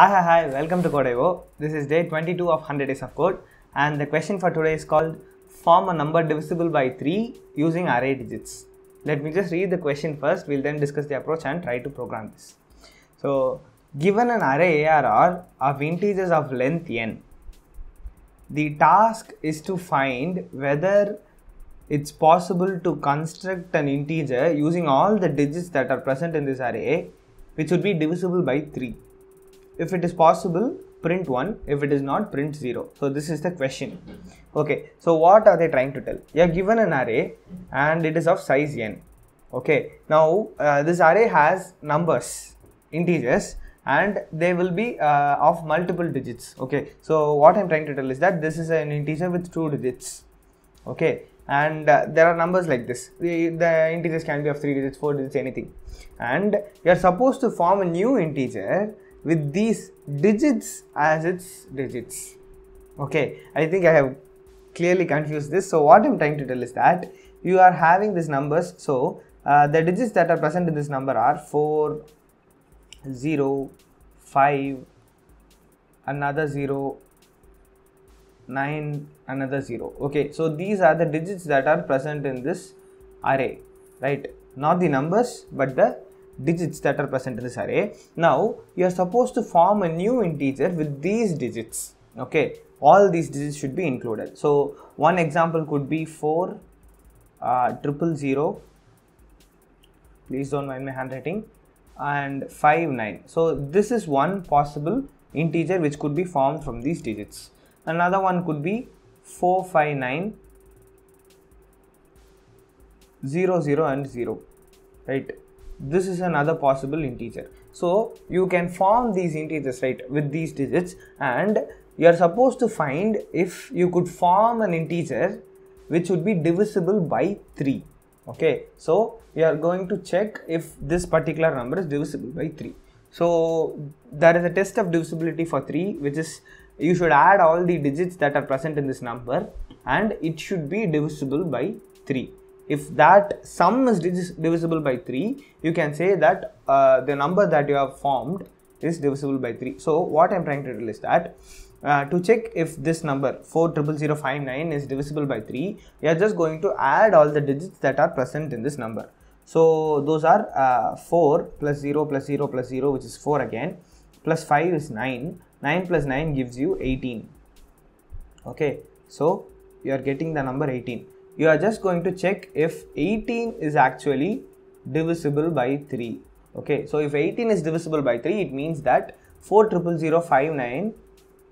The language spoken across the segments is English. Hi, welcome to CodeIvo. This is day 22 of 100 days of code, and the question for today is called form a number divisible by 3 using array digits. Let me just read the question first, we'll then discuss the approach and try to program this. So, given an array ARR of integers of length n, the task is to find whether it's possible to construct an integer using all the digits that are present in this array, which would be divisible by 3. If it is possible, print 1. If it is not, print 0. So this is the question. Okay, so what are they trying to tell? You are given an array and it is of size n. Okay, now this array has numbers, integers, and they will be of multiple digits. Okay, so what I am trying to tell is that this is an integer with 2 digits. Okay, and there are numbers like this. The integers can be of 3 digits, 4 digits, anything. And you are supposed to form a new integer with these digits as its digits. Okay, I think I have clearly confused this. So what I am trying to tell is that you are having these numbers. So the digits that are present in this number are 4, 0, 5, another 0, 9, another 0. Okay, so these are the digits that are present in this array, right? Not the numbers, but the digits that are present in this array. Now you are supposed to form a new integer with these digits. Okay, all these digits should be included. So one example could be 4, 000, please don't mind my handwriting, and 59. So this is one possible integer which could be formed from these digits. Another one could be 4, 5, 9, 0, 0, and 0, right? This is another possible integer. So you can form these integers, right, with these digits, and you are supposed to find if you could form an integer which would be divisible by 3. Okay, so you are going to check if this particular number is divisible by 3. So there is a test of divisibility for 3, which is you should add all the digits that are present in this number and it should be divisible by 3. If that sum is divisible by 3, you can say that the number that you have formed is divisible by 3. So what I am trying to tell is that to check if this number 4000059 is divisible by 3, you are just going to add all the digits that are present in this number. So those are 4 plus 0 plus 0 plus 0, which is 4 again, plus 5 is 9, 9 plus 9 gives you 18. Okay, so you are getting the number 18. You are just going to check if 18 is actually divisible by 3. Okay, so if 18 is divisible by 3, it means that 4000059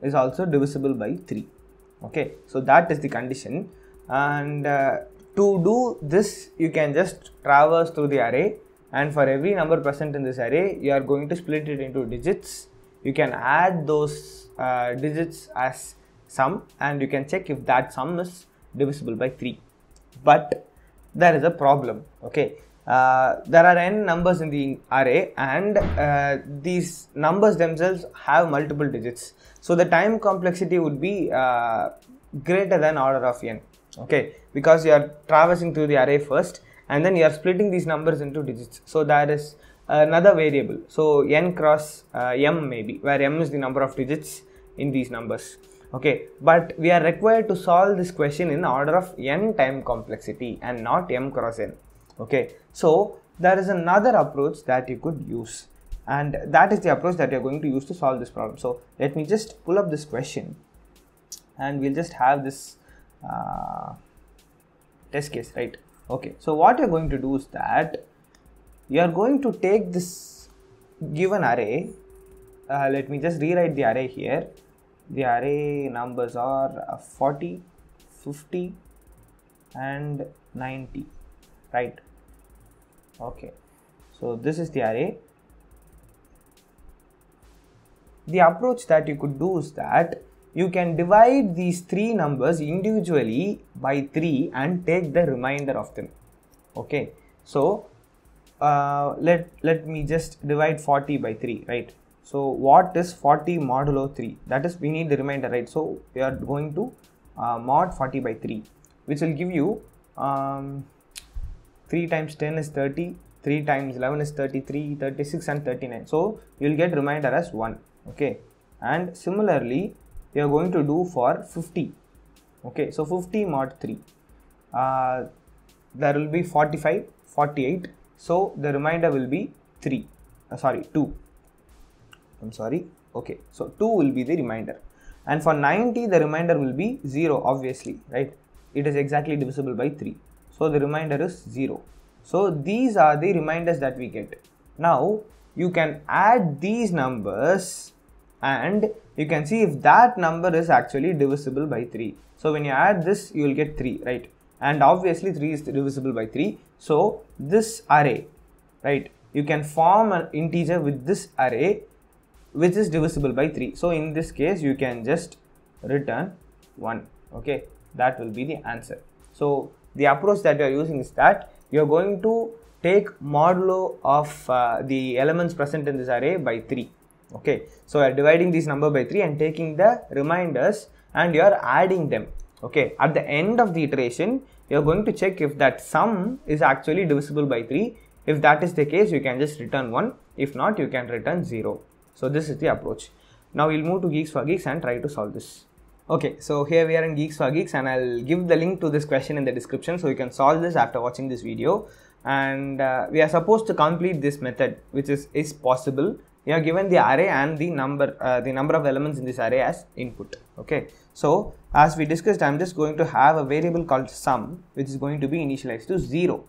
is also divisible by 3. Okay, so that is the condition. And to do this, you can just traverse through the array, and for every number present in this array, you are going to split it into digits. You can add those digits as sum, and you can check if that sum is divisible by 3. But there is a problem. Okay, there are n numbers in the array, and these numbers themselves have multiple digits. So the time complexity would be greater than order of n. Okay, because you are traversing through the array first, and then you are splitting these numbers into digits. So there is another variable. So n cross m maybe, where m is the number of digits in these numbers. Okay, but we are required to solve this question in order of n time complexity and not m cross n. Okay, so there is another approach that you could use, and that is the approach that you are going to use to solve this problem. So let me just pull up this question, and we'll just have this test case, right? Okay, so what you are going to do is that you are going to take this given array. Let me just rewrite the array here. The array numbers are 40, 50 and 90, right? Okay, so this is the array. The approach that you could do is that you can divide these 3 numbers individually by 3 and take the remainder of them. Okay, so let me just divide 40 by 3, right? So what is 40 modulo 3? That is, we need the remainder, right? So we are going to mod 40 by 3, which will give you 3 times 10 is 30, 3 times 11 is 33, 36 and 39. So you will get remainder as 1. okay, and similarly you are going to do for 50, okay. So 50 mod 3, there will be 45, 48, so the remainder will be 2, I'm sorry, okay. So 2 will be the remainder, and for 90 the remainder will be 0, obviously, right? It is exactly divisible by 3, so the remainder is 0. So these are the remainders that we get. Now you can add these numbers and you can see if that number is actually divisible by 3. So when you add this, you will get 3, right? And obviously 3 is divisible by 3. So this array, right, you can form an integer with this array which is divisible by 3. So in this case, you can just return 1, okay? That will be the answer. So the approach that you are using is that you are going to take modulo of the elements present in this array by 3. Okay, so you are dividing this number by 3 and taking the remainders and you are adding them. Okay, at the end of the iteration, you are going to check if that sum is actually divisible by 3. If that is the case, you can just return 1. If not, you can return 0. So this is the approach. Now we'll move to Geeks for Geeks and try to solve this. Okay, so here we are in Geeks for Geeks and I'll give the link to this question in the description so you can solve this after watching this video. And we are supposed to complete this method, which is possible. You are given the array and the number of elements in this array as input. Okay, so as we discussed, I'm just going to have a variable called sum, which is going to be initialized to 0.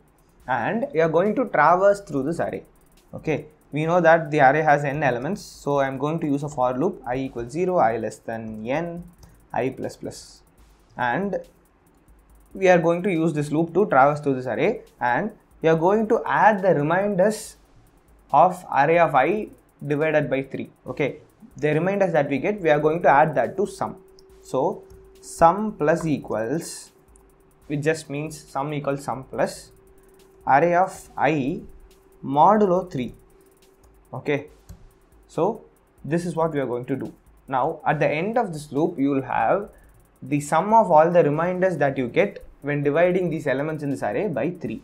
And you are going to traverse through this array. Okay, we know that the array has n elements. So I'm going to use a for loop, I equals 0, I less than n, I plus plus, and we are going to use this loop to traverse through this array, and we are going to add the remainders of array of I divided by 3. Okay, the remainders that we get, we are going to add that to sum. So sum plus equals, which just means sum equals sum plus array of I modulo 3. Okay, so this is what we are going to do. Now at the end of this loop, you will have the sum of all the remainders that you get when dividing these elements in this array by 3.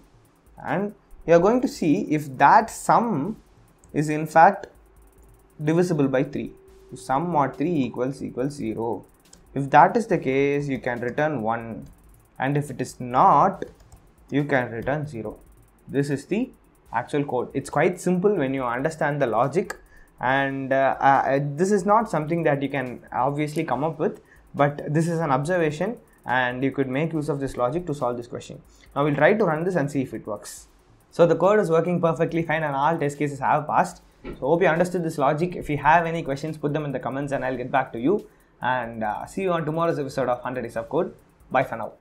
And you are going to see if that sum is in fact divisible by 3. So sum mod 3 equals 0. If that is the case, you can return 1. And if it is not, you can return 0. This is the actual code. It's quite simple when you understand the logic. And this is not something that you can obviously come up with, but this is an observation and you could make use of this logic to solve this question. Now we'll try to run this and see if it works. So the code is working perfectly fine and all test cases have passed. So hope you understood this logic. If you have any questions, put them in the comments and I'll get back to you. And see you on tomorrow's episode of 100 Days of Code. Bye for now.